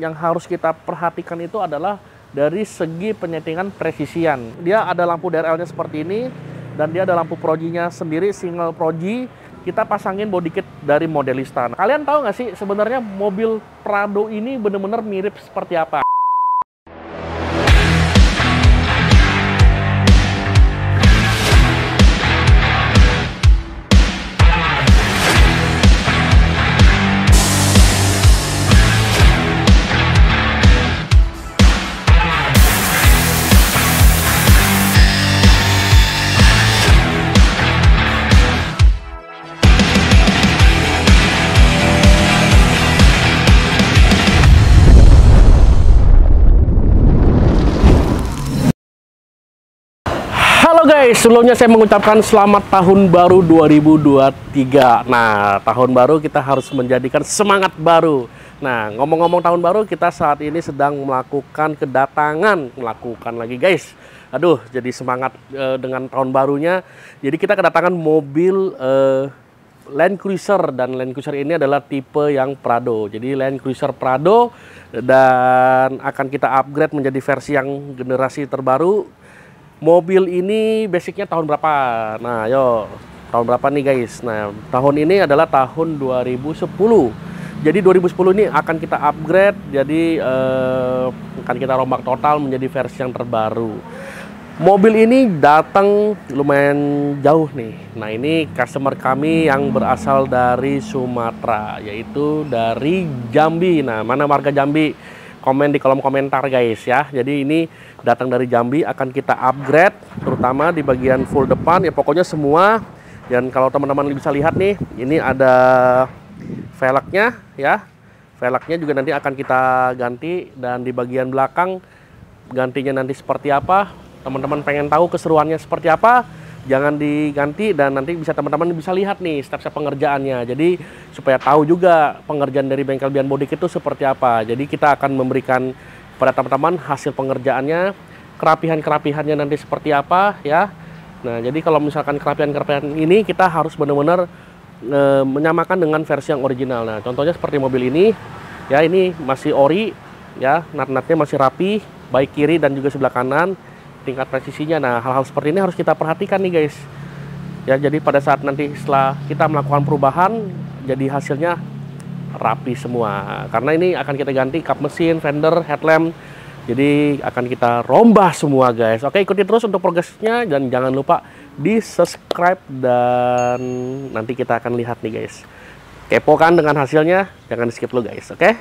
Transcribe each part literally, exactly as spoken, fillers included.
Yang harus kita perhatikan itu adalah dari segi penyetingan presisian. Dia ada lampu D R L-nya seperti ini, dan dia ada lampu projinya sendiri, single proji. Kita pasangin body kit dari Modellista. Kalian tahu nggak sih sebenarnya mobil Prado ini benar-benar mirip seperti apa? Guys, sebelumnya saya mengucapkan selamat tahun baru dua ribu dua puluh tiga. Nah, tahun baru kita harus menjadikan semangat baru. Nah, ngomong-ngomong tahun baru, kita saat ini sedang melakukan kedatangan, melakukan lagi guys. Aduh, jadi semangat e, dengan tahun barunya. Jadi kita kedatangan mobil e, Land Cruiser, dan Land Cruiser ini adalah tipe yang Prado. Jadi Land Cruiser Prado, dan akan kita upgrade menjadi versi yang generasi terbaru. Mobil ini basicnya tahun berapa? Nah, yo, tahun berapa nih guys? Nah, tahun ini adalah tahun dua ribu sepuluh. Jadi dua ribu sepuluh ini akan kita upgrade, jadi eh, akan kita rombak total menjadi versi yang terbaru. Mobil ini datang lumayan jauh nih. Nah, ini customer kami yang berasal dari Sumatera, yaitu dari Jambi. Nah, mana warga Jambi? Komen di kolom komentar guys ya. Jadi ini datang dari Jambi, akan kita upgrade terutama di bagian full depan ya, pokoknya semua. Dan kalau teman-teman bisa lihat nih, ini ada velgnya ya, velgnya juga nanti akan kita ganti. Dan di bagian belakang gantinya nanti seperti apa, teman-teman pengen tahu keseruannya seperti apa, jangan diganti. Dan nanti bisa teman-teman bisa lihat nih step-step pengerjaannya, jadi supaya tahu juga pengerjaan dari bengkel Bian Bodykit itu seperti apa. Jadi kita akan memberikan pada teman-teman hasil pengerjaannya, kerapihan-kerapihannya nanti seperti apa ya. Nah, jadi kalau misalkan kerapihan-kerapihan ini kita harus benar-benar e, menyamakan dengan versi yang original. Nah, contohnya seperti mobil ini ya, ini masih ori ya, nat-natnya masih rapi baik kiri dan juga sebelah kanan, tingkat presisinya. Nah, hal-hal seperti ini harus kita perhatikan nih guys ya. Jadi pada saat nanti setelah kita melakukan perubahan, jadi hasilnya rapi semua, karena ini akan kita ganti kap mesin, fender, headlamp. Jadi akan kita rombak semua guys. Oke, ikuti terus untuk progresnya, dan jangan lupa di subscribe, dan nanti kita akan lihat nih guys, kepo kan dengan hasilnya, jangan di skip dulu guys. Oke.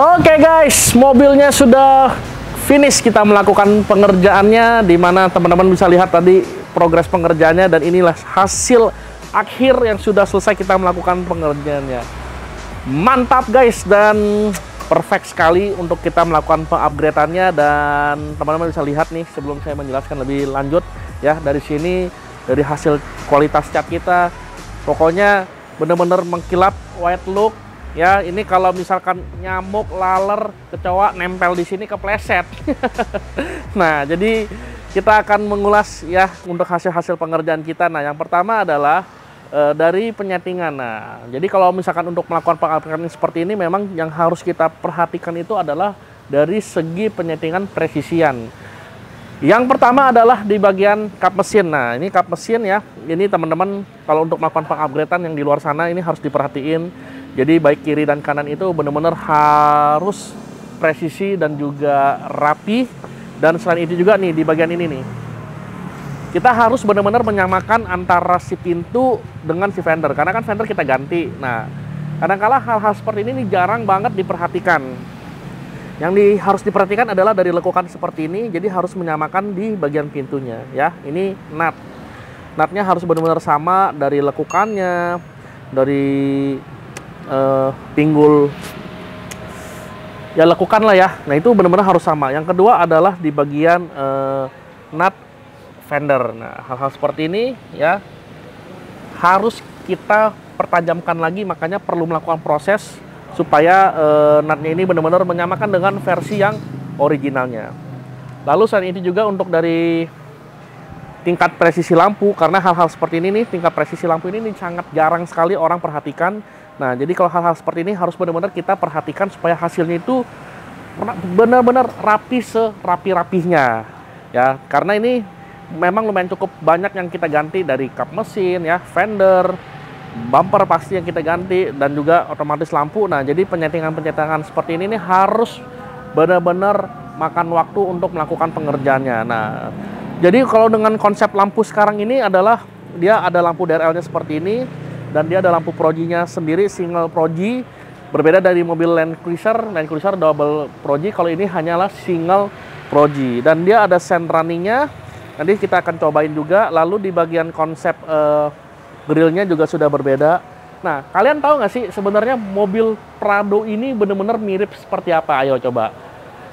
Oke guys, mobilnya sudah finish, kita melakukan pengerjaannya, di mana teman-teman bisa lihat tadi progres pengerjaannya, dan inilah hasil akhir yang sudah selesai kita melakukan pengerjaannya. Mantap guys, dan perfect sekali untuk kita melakukan pengupgradeannya. Dan teman-teman bisa lihat nih, sebelum saya menjelaskan lebih lanjut ya, dari sini, dari hasil kualitas cat kita, pokoknya bener-bener mengkilap, white look ya. Ini kalau misalkan nyamuk, laler, kecoa nempel di sini kepleset. Nah, jadi kita akan mengulas ya untuk hasil-hasil pengerjaan kita. Nah, yang pertama adalah e, dari penyetingan. Nah, jadi kalau misalkan untuk melakukan pengupgradean seperti ini, memang yang harus kita perhatikan itu adalah dari segi penyetingan presisian. Yang pertama adalah di bagian kap mesin. Nah, ini kap mesin ya. Ini teman-teman kalau untuk melakukan pengupgradean yang di luar sana ini harus diperhatiin. Jadi baik kiri dan kanan itu benar-benar harus presisi dan juga rapi. Dan selain itu juga nih, di bagian ini nih, kita harus benar-benar menyamakan antara si pintu dengan si fender. Karena kan fender kita ganti. Nah, kadang-kala hal-hal seperti ini nih jarang banget diperhatikan. Yang di, harus diperhatikan adalah dari lekukan seperti ini, jadi harus menyamakan di bagian pintunya ya. Ini nut, nutnya harus benar-benar sama dari lekukannya, dari eh, pinggul ya, lekukan lah ya. Nah, itu benar-benar harus sama. Yang kedua adalah di bagian eh, nut fender. Nah, hal-hal seperti ini ya harus kita pertajamkan lagi, makanya perlu melakukan proses supaya e, nutnya ini benar-benar menyamakan dengan versi yang originalnya. Lalu selain itu juga untuk dari tingkat presisi lampu, karena hal-hal seperti ini nih, tingkat presisi lampu ini, ini sangat jarang sekali orang perhatikan. Nah, jadi kalau hal-hal seperti ini harus benar-benar kita perhatikan supaya hasilnya itu benar-benar rapi serapi-rapihnya ya. Karena ini memang lumayan cukup banyak yang kita ganti, dari kap mesin ya, fender, bumper pasti yang kita ganti, dan juga otomatis lampu. Nah, jadi penyetingan-penyetingan seperti ini nih harus benar-benar makan waktu untuk melakukan pengerjaannya. Nah, jadi kalau dengan konsep lampu sekarang ini adalah dia ada lampu D R L-nya seperti ini, dan dia ada lampu projinya sendiri, single proji. Berbeda dari mobil Land Cruiser, Land Cruiser double proji, kalau ini hanyalah single proji. Dan dia ada sen runningnya, nanti kita akan cobain juga. Lalu di bagian konsep eh, grillnya juga sudah berbeda. Nah, kalian tahu nggak sih sebenarnya mobil Prado ini benar-benar mirip seperti apa? Ayo coba.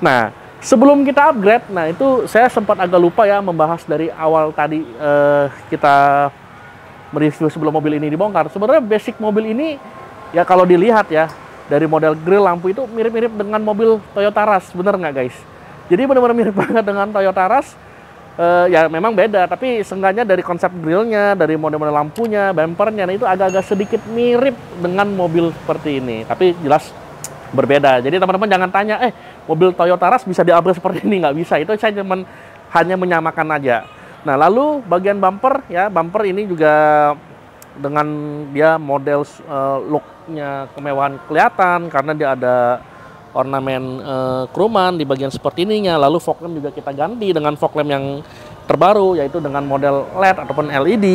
Nah, sebelum kita upgrade, nah itu saya sempat agak lupa ya membahas dari awal tadi eh, kita mereview sebelum mobil ini dibongkar. Sebenarnya basic mobil ini ya kalau dilihat ya dari model grill lampu itu mirip-mirip dengan mobil Toyota Rush, bener nggak guys? Jadi benar-benar mirip banget dengan Toyota Rush. Uh, ya memang beda, tapi seenggaknya dari konsep grillnya, dari model-model lampunya, bumpernya, nah itu agak-agak sedikit mirip dengan mobil seperti ini. Tapi jelas berbeda. Jadi teman-teman jangan tanya, eh mobil Toyota Rush bisa diupgrade seperti ini, nggak bisa. Itu saya cuman hanya menyamakan aja. Nah, lalu bagian bumper ya, bumper ini juga dengan dia model uh, looknya kemewahan kelihatan, karena dia ada ornamen e, kruman di bagian seperti ininya. Lalu fog lamp juga kita ganti dengan fog lamp yang terbaru, yaitu dengan model L E D ataupun L E D.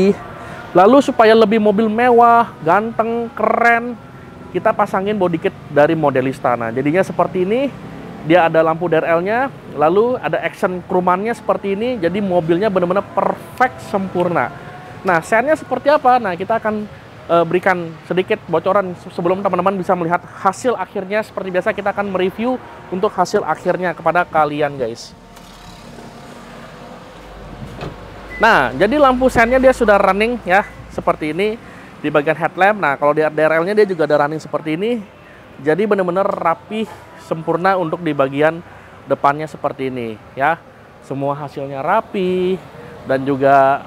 Lalu supaya lebih mobil mewah, ganteng, keren, kita pasangin body kit dari Modellista. Nah, jadinya seperti ini, dia ada lampu D R L-nya, lalu ada action krumannya seperti ini, jadi mobilnya benar-benar perfect, sempurna. Nah, sennya seperti apa? Nah, kita akan berikan sedikit bocoran sebelum teman-teman bisa melihat hasil akhirnya. Seperti biasa kita akan mereview untuk hasil akhirnya kepada kalian guys. Nah, jadi lampu sennya dia sudah running ya seperti ini di bagian headlamp. Nah, kalau di D R L-nya dia juga ada running seperti ini. Jadi benar-benar rapih sempurna untuk di bagian depannya seperti ini ya. Semua hasilnya rapi dan juga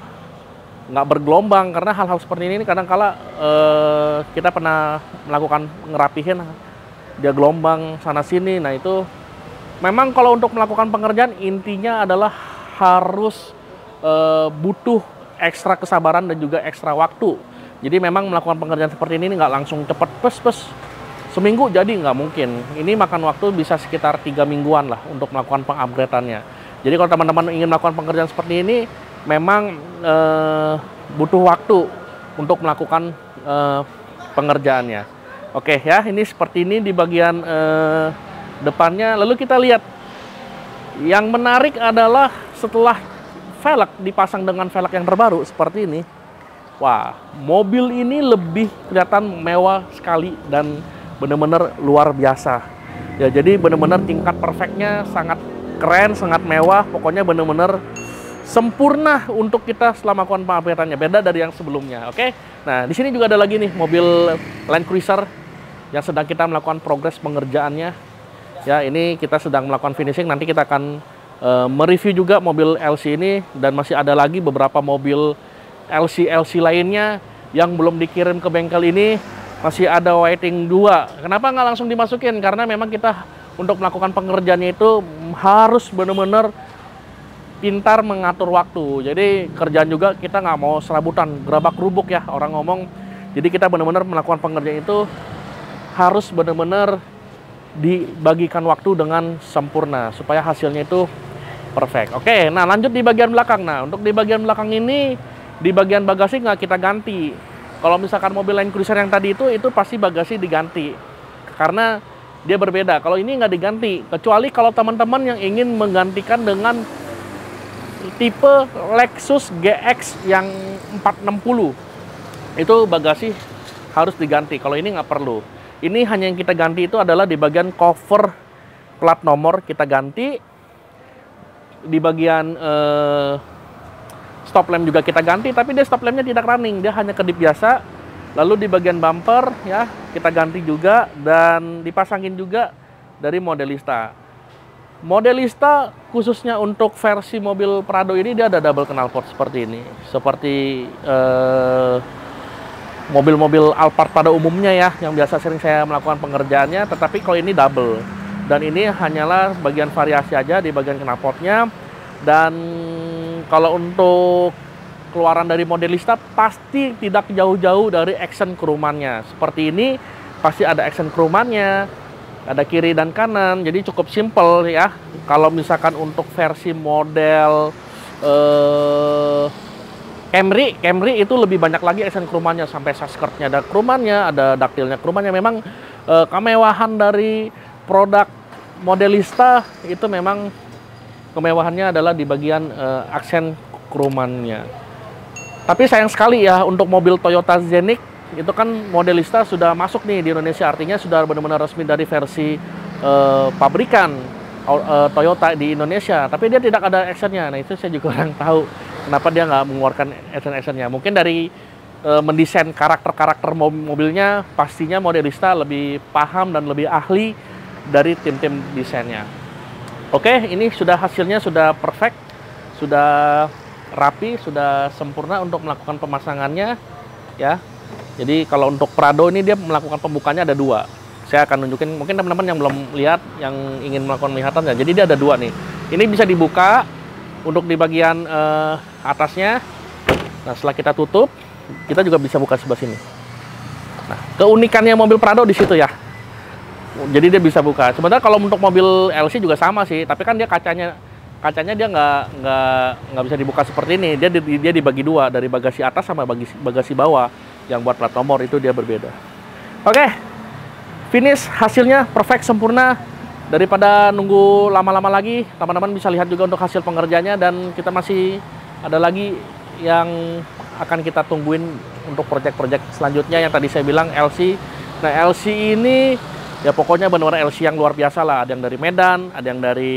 nggak bergelombang, karena hal-hal seperti ini kadang-kala eh, kita pernah melakukan ngerapihin dia gelombang sana-sini. Nah, itu memang kalau untuk melakukan pengerjaan intinya adalah harus eh, butuh ekstra kesabaran dan juga ekstra waktu. Jadi memang melakukan pengerjaan seperti ini nggak langsung cepet pes-pes seminggu, jadi nggak mungkin. Ini makan waktu bisa sekitar tiga mingguan lah untuk melakukan pengupgradeannya. Jadi kalau teman-teman ingin melakukan pengerjaan seperti ini, memang eh, butuh waktu untuk melakukan eh, pengerjaannya. Oke ya, ini seperti ini di bagian eh, depannya. Lalu kita lihat, yang menarik adalah setelah velg dipasang dengan velg yang terbaru seperti ini, wah, mobil ini lebih kelihatan mewah sekali dan benar-benar luar biasa. Ya, jadi benar-benar tingkat perfectnya sangat keren, sangat mewah, pokoknya benar-benar sempurna untuk kita selama pengamatannya, beda dari yang sebelumnya. Oke. Nah, di sini juga ada lagi nih mobil Land Cruiser yang sedang kita melakukan progres pengerjaannya. Ya, ini kita sedang melakukan finishing, nanti kita akan uh, mereview juga mobil L C ini, dan masih ada lagi beberapa mobil L C L C lainnya yang belum dikirim ke bengkel ini, masih ada waiting dua. Kenapa nggak langsung dimasukin? Karena memang kita untuk melakukan pengerjaannya itu harus benar-benar pintar mengatur waktu. Jadi kerjaan juga kita nggak mau serabutan, gerabak rubuk ya orang ngomong. Jadi kita benar-benar melakukan pengerjaan itu harus benar-benar dibagikan waktu dengan sempurna supaya hasilnya itu perfect. Oke, nah lanjut di bagian belakang. Nah, untuk di bagian belakang ini, di bagian bagasi nggak kita ganti. Kalau misalkan mobil Land Cruiser yang tadi itu, itu pasti bagasi diganti karena dia berbeda. Kalau ini nggak diganti, kecuali kalau teman-teman yang ingin menggantikan dengan tipe Lexus G X yang empat enam nol, itu bagasi harus diganti. Kalau ini nggak perlu. Ini hanya yang kita ganti itu adalah di bagian cover plat nomor kita ganti, di bagian eh, stop lamp juga kita ganti, tapi dia stop lampnya tidak running, dia hanya kedip biasa. Lalu di bagian bumper ya kita ganti juga dan dipasangin juga dari Modellista. Modellista khususnya untuk versi mobil Prado ini dia ada double knalpot seperti ini, seperti mobil-mobil eh, Alphard pada umumnya ya, yang biasa sering saya melakukan pengerjaannya. Tetapi kalau ini double, dan ini hanyalah bagian variasi aja di bagian knalpotnya. Dan kalau untuk keluaran dari Modellista pasti tidak jauh-jauh dari action kerumannya. Seperti ini pasti ada action kerumannya, ada kiri dan kanan, jadi cukup simple ya. Kalau misalkan untuk versi model eh, Camry, Camry itu lebih banyak lagi aksen kerumannya, sampai sasketnya ada kerumannya, ada daktilnya kerumannya. Memang eh, kemewahan dari produk Modellista itu memang kemewahannya adalah di bagian eh, aksen kerumannya. Tapi sayang sekali ya untuk mobil Toyota Zenix, itu kan Modellista sudah masuk nih di Indonesia, artinya sudah benar-benar resmi dari versi uh, pabrikan uh, Toyota di Indonesia. Tapi dia tidak ada actionnya. Nah itu saya juga kurang tahu kenapa dia nggak mengeluarkan action-actionnya. Mungkin dari uh, mendesain karakter-karakter mobilnya, pastinya Modellista lebih paham dan lebih ahli dari tim-tim desainnya. Oke, ini sudah hasilnya sudah perfect, sudah rapi, sudah sempurna untuk melakukan pemasangannya ya. Jadi kalau untuk Prado ini dia melakukan pembukanya ada dua. Saya akan nunjukin, mungkin teman-teman yang belum lihat, yang ingin melakukan penglihatannya. Jadi dia ada dua nih. Ini bisa dibuka untuk di bagian uh, atasnya. Nah setelah kita tutup, kita juga bisa buka sebelah sini. Nah keunikannya mobil Prado di situ ya. Jadi dia bisa buka. Sebenarnya kalau untuk mobil L C juga sama sih, tapi kan dia kacanya kacanya dia nggak nggak nggak bisa dibuka seperti ini. Dia dia dibagi dua, dari bagasi atas sama bagasi, bagasi bawah. Yang buat plat nomor itu dia berbeda. Oke, finish hasilnya perfect, sempurna. Daripada nunggu lama-lama lagi, teman-teman bisa lihat juga untuk hasil pengerjaannya. Dan kita masih ada lagi yang akan kita tungguin untuk proyek-proyek selanjutnya. Yang tadi saya bilang L C. Nah L C ini ya pokoknya benar-benar L C yang luar biasa lah. Ada yang dari Medan, ada yang dari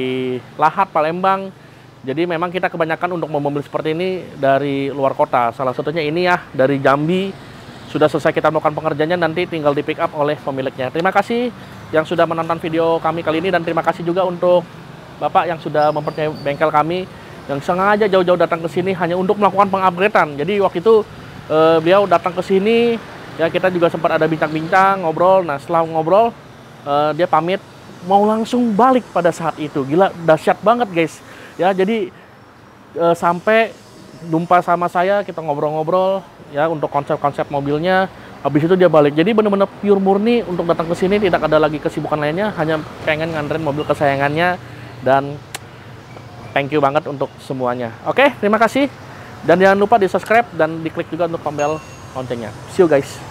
Lahat, Palembang. Jadi memang kita kebanyakan untuk mobil seperti ini dari luar kota. Salah satunya ini ya dari Jambi. Sudah selesai kita melakukan pengerjaannya, nanti tinggal di pick up oleh pemiliknya. Terima kasih yang sudah menonton video kami kali ini, dan terima kasih juga untuk Bapak yang sudah mempercayai bengkel kami, yang sengaja jauh-jauh datang ke sini hanya untuk melakukan pengupgradean. Jadi waktu itu eh, beliau datang ke sini, ya kita juga sempat ada bincang-bincang, ngobrol. Nah setelah ngobrol, eh, dia pamit, mau langsung balik pada saat itu. Gila, dahsyat banget guys. Ya jadi eh, sampai jumpa sama saya, kita ngobrol-ngobrol ya untuk konsep-konsep mobilnya. Habis itu dia balik. Jadi benar-benar pure murni untuk datang ke sini, tidak ada lagi kesibukan lainnya, hanya pengen nganterin mobil kesayangannya. Dan thank you banget untuk semuanya. Oke, terima kasih. Dan jangan lupa di subscribe dan diklik juga untuk tombol loncengnya. See you guys.